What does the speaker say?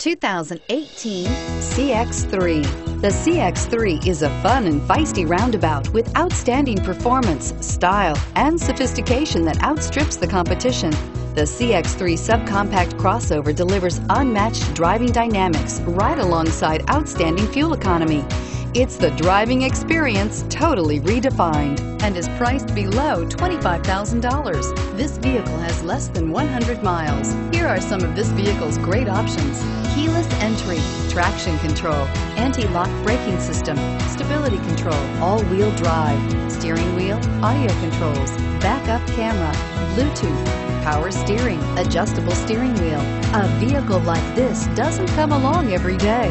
2018 CX-3. The CX-3 is a fun and feisty roundabout with outstanding performance, style, and sophistication that outstrips the competition. The CX-3 subcompact crossover delivers unmatched driving dynamics right alongside outstanding fuel economy. It's the driving experience totally redefined and is priced below $25,000. This vehicle has less than 100 miles. Here are some of this vehicle's great options: keyless entry, traction control, anti-lock braking system, stability control, all-wheel drive, steering wheel audio controls, backup camera, Bluetooth, power steering, adjustable steering wheel. A vehicle like this doesn't come along every day.